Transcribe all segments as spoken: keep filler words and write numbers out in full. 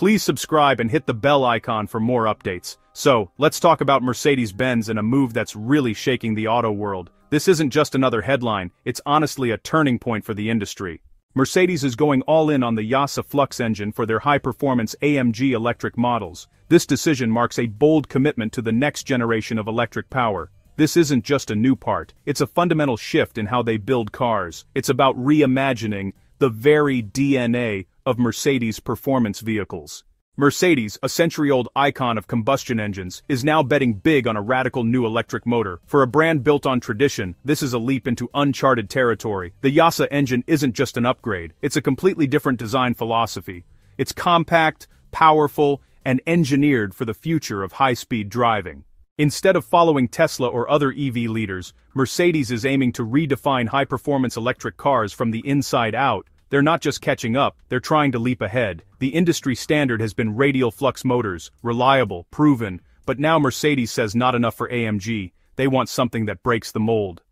Please subscribe and hit the bell icon for more updates. So, let's talk about Mercedes-Benz and a move that's really shaking the auto world. This isn't just another headline, it's honestly a turning point for the industry. Mercedes is going all in on the YASA Flux engine for their high-performance A M G electric models. This decision marks a bold commitment to the next generation of electric power. This isn't just a new part, it's a fundamental shift in how they build cars. It's about reimagining the very D N A of Mercedes' performance vehicles. Mercedes, a century-old icon of combustion engines, is now betting big on a radical new electric motor. For a brand built on tradition, this is a leap into uncharted territory. The YASA engine isn't just an upgrade, it's a completely different design philosophy. It's compact, powerful, and engineered for the future of high-speed driving. Instead of following Tesla or other E V leaders, Mercedes is aiming to redefine high-performance electric cars from the inside out. They're not just catching up, they're trying to leap ahead. The industry standard has been radial flux motors, reliable, proven, but now Mercedes says not enough for A M G, they want something that breaks the mold.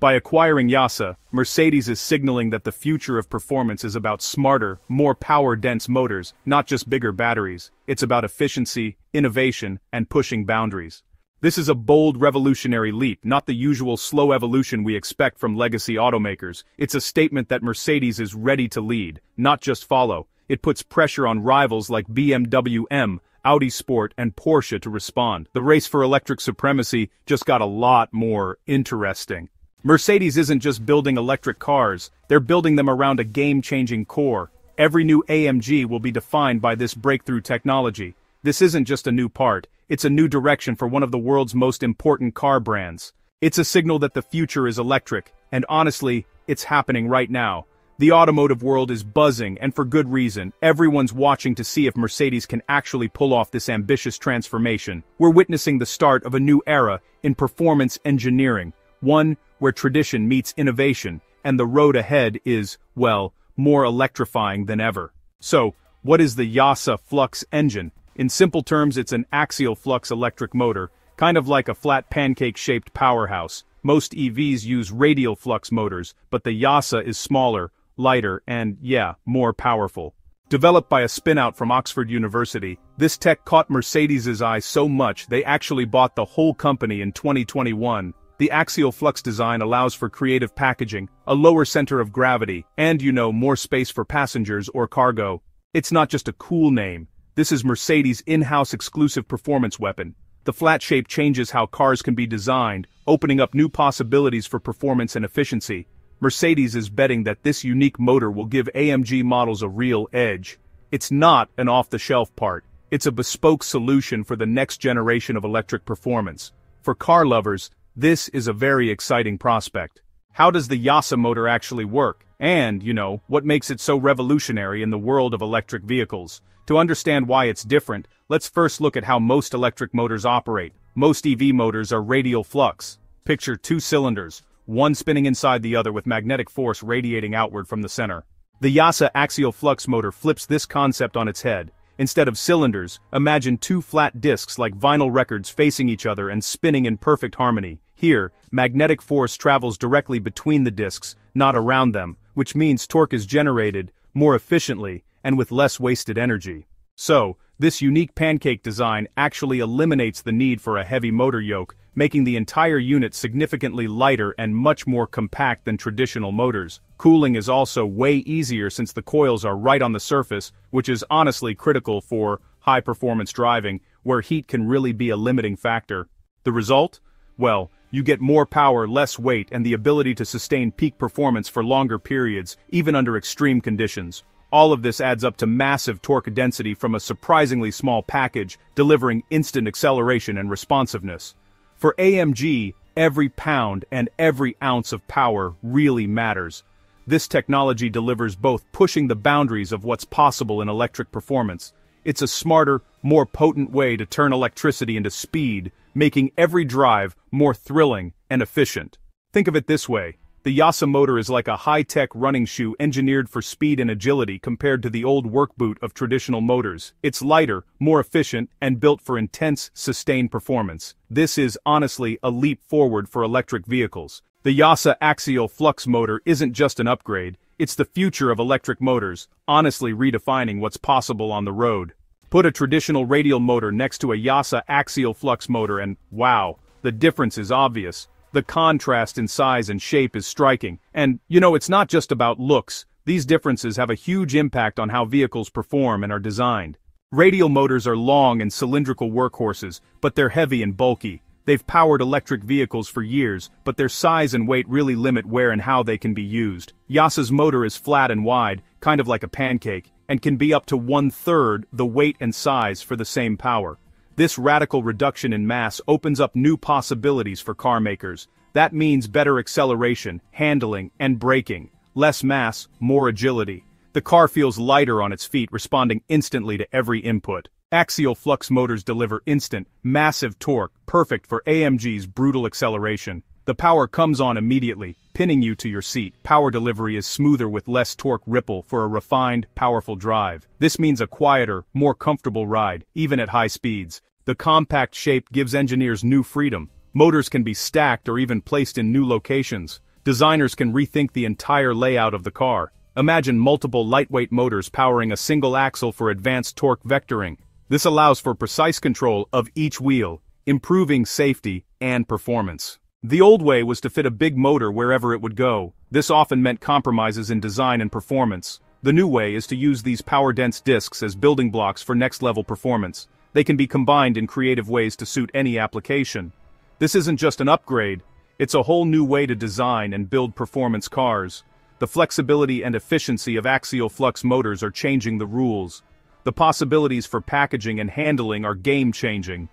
By acquiring YASA, Mercedes is signaling that the future of performance is about smarter, more power-dense motors, not just bigger batteries. It's about efficiency, innovation, and pushing boundaries. This is a bold revolutionary leap, not the usual slow evolution we expect from legacy automakers. It's a statement that Mercedes is ready to lead, not just follow. It puts pressure on rivals like B M W M, Audi Sport, and Porsche to respond. The race for electric supremacy just got a lot more interesting. Mercedes isn't just building electric cars, they're building them around a game-changing core. Every new A M G will be defined by this breakthrough technology. This isn't just a new part. It's a new direction for one of the world's most important car brands. It's a signal that the future is electric, and honestly, it's happening right now. The automotive world is buzzing, and for good reason. Everyone's watching to see if Mercedes can actually pull off this ambitious transformation. We're witnessing the start of a new era in performance engineering, one where tradition meets innovation, and the road ahead is, well, more electrifying than ever. So, what is the YASA Flux engine? In simple terms, it's an axial flux electric motor, kind of like a flat pancake-shaped powerhouse. Most E Vs use radial flux motors, but the YASA is smaller, lighter, and, yeah, more powerful. Developed by a spin-out from Oxford University, this tech caught Mercedes's eye so much they actually bought the whole company in twenty twenty-one. The axial flux design allows for creative packaging, a lower center of gravity, and, you know, more space for passengers or cargo. It's not just a cool name. This is Mercedes' in-house exclusive performance weapon. The flat shape changes how cars can be designed, opening up new possibilities for performance and efficiency. Mercedes is betting that this unique motor will give A M G models a real edge. It's not an off-the-shelf part. It's a bespoke solution for the next generation of electric performance. For car lovers, this is a very exciting prospect. How does the YASA motor actually work? And, you know, what makes it so revolutionary in the world of electric vehicles? To understand why it's different, let's first look at how most electric motors operate. Most E V motors are radial flux. Picture two cylinders, one spinning inside the other with magnetic force radiating outward from the center. The YASA axial flux motor flips this concept on its head. Instead of cylinders, imagine two flat discs like vinyl records facing each other and spinning in perfect harmony. Here, magnetic force travels directly between the discs, not around them, which means torque is generated more efficiently and with less wasted energy. So, this unique pancake design actually eliminates the need for a heavy motor yoke, making the entire unit significantly lighter and much more compact than traditional motors. Cooling is also way easier since the coils are right on the surface, which is honestly critical for high-performance driving, where heat can really be a limiting factor. The result? Well, you get more power, less weight, and the ability to sustain peak performance for longer periods, even under extreme conditions. All of this adds up to massive torque density from a surprisingly small package, delivering instant acceleration and responsiveness. For A M G, every pound and every ounce of power really matters. This technology delivers both, pushing the boundaries of what's possible in electric performance. It's a smarter, more potent way to turn electricity into speed, making every drive more thrilling and efficient. Think of it this way. The YASA motor is like a high-tech running shoe engineered for speed and agility compared to the old work boot of traditional motors. It's lighter, more efficient, and built for intense, sustained performance. This is, honestly, a leap forward for electric vehicles. The YASA axial flux motor isn't just an upgrade, It's the future of electric motors, honestly redefining what's possible on the road. Put a traditional radial motor next to a YASA axial flux motor and, wow, the difference is obvious. The contrast in size and shape is striking. And, you know, it's not just about looks. These differences have a huge impact on how vehicles perform and are designed. Radial motors are long and cylindrical workhorses, but they're heavy and bulky. They've powered electric vehicles for years, but their size and weight really limit where and how they can be used. YASA's motor is flat and wide, kind of like a pancake, and can be up to one-third the weight and size for the same power. This radical reduction in mass opens up new possibilities for car makers. That means better acceleration, handling, and braking. Less mass, more agility. The car feels lighter on its feet, responding instantly to every input. Axial flux motors deliver instant, massive torque, perfect for A M G's brutal acceleration. The power comes on immediately, pinning you to your seat. Power delivery is smoother with less torque ripple for a refined, powerful drive. This means a quieter, more comfortable ride, even at high speeds. The compact shape gives engineers new freedom. Motors can be stacked or even placed in new locations. Designers can rethink the entire layout of the car. Imagine multiple lightweight motors powering a single axle for advanced torque vectoring. This allows for precise control of each wheel, improving safety and performance. The old way was to fit a big motor wherever it would go. This often meant compromises in design and performance. The new way is to use these power-dense discs as building blocks for next-level performance. They can be combined in creative ways to suit any application. This isn't just an upgrade, it's a whole new way to design and build performance cars. The flexibility and efficiency of axial flux motors are changing the rules. The possibilities for packaging and handling are game-changing.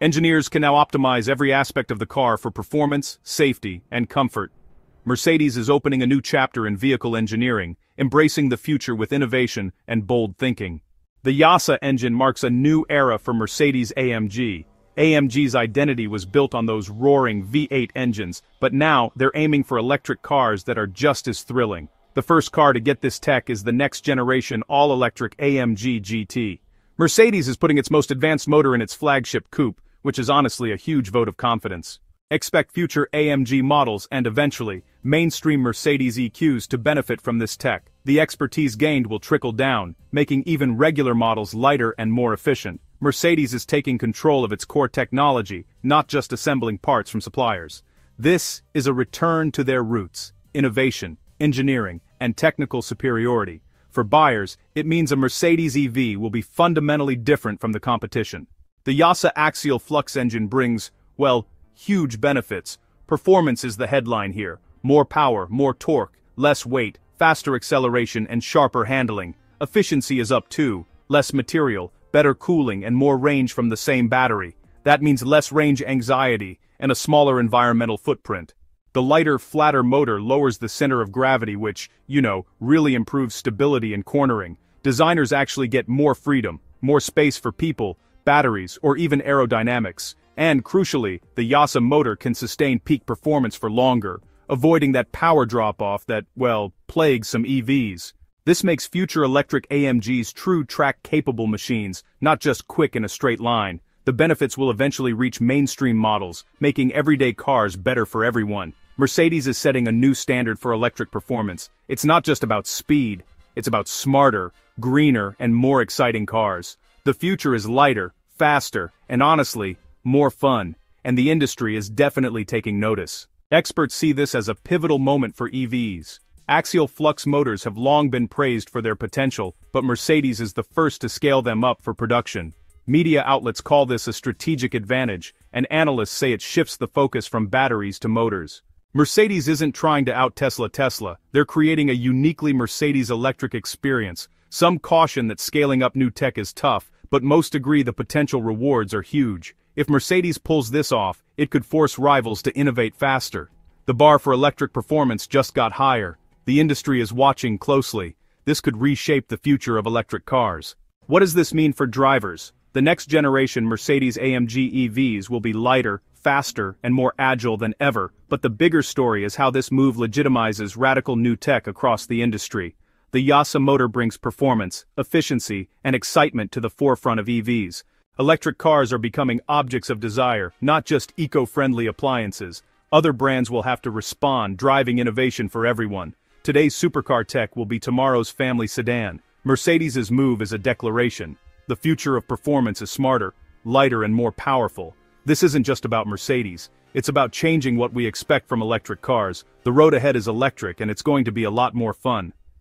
Engineers can now optimize every aspect of the car for performance, safety, and comfort. Mercedes is opening a new chapter in vehicle engineering, embracing the future with innovation and bold thinking. The YASA engine marks a new era for Mercedes A M G. A M G's identity was built on those roaring V eight engines, but now they're aiming for electric cars that are just as thrilling. The first car to get this tech is the next-generation all-electric A M G G T. Mercedes is putting its most advanced motor in its flagship coupe, which is honestly a huge vote of confidence. Expect future A M G models and eventually, mainstream Mercedes E Qs to benefit from this tech. The expertise gained will trickle down, making even regular models lighter and more efficient. Mercedes is taking control of its core technology, not just assembling parts from suppliers. This is a return to their roots, innovation, engineering, and technical superiority. For buyers, it means a Mercedes E V will be fundamentally different from the competition. The YASA axial flux engine brings, well, huge benefits. Performance is the headline here. More power, more torque, less weight, faster acceleration, and sharper handling. Efficiency is up too. Less material, better cooling, and more range from the same battery. That means less range anxiety and a smaller environmental footprint. The lighter, flatter motor lowers the center of gravity, which, you know, really improves stability and cornering. Designers actually get more freedom, more space for people, batteries, or even aerodynamics. And crucially, the YASA motor can sustain peak performance for longer, avoiding that power drop-off that, well, plagues some E Vs. This makes future electric A M Gs true track-capable machines, not just quick in a straight line. The benefits will eventually reach mainstream models, making everyday cars better for everyone. Mercedes is setting a new standard for electric performance. It's not just about speed, it's about smarter, greener, and more exciting cars. The future is lighter, faster, and honestly, more fun, and the industry is definitely taking notice. Experts see this as a pivotal moment for E Vs. Axial flux motors have long been praised for their potential, but Mercedes is the first to scale them up for production. Media outlets call this a strategic advantage, and analysts say it shifts the focus from batteries to motors. Mercedes isn't trying to out-Tesla Tesla, they're creating a uniquely Mercedes electric experience. Some caution that scaling up new tech is tough, but most agree the potential rewards are huge. If Mercedes pulls this off, it could force rivals to innovate faster. The bar for electric performance just got higher. The industry is watching closely. This could reshape the future of electric cars. What does this mean for drivers? The next-generation Mercedes A M G E Vs will be lighter, faster, and more agile than ever, but the bigger story is how this move legitimizes radical new tech across the industry. The YASA motor brings performance, efficiency, and excitement to the forefront of E Vs. Electric cars are becoming objects of desire, not just eco-friendly appliances. Other brands will have to respond, driving innovation for everyone. Today's supercar tech will be tomorrow's family sedan. Mercedes's move is a declaration. The future of performance is smarter, lighter and more powerful. This isn't just about Mercedes, it's about changing what we expect from electric cars. The road ahead is electric and it's going to be a lot more fun.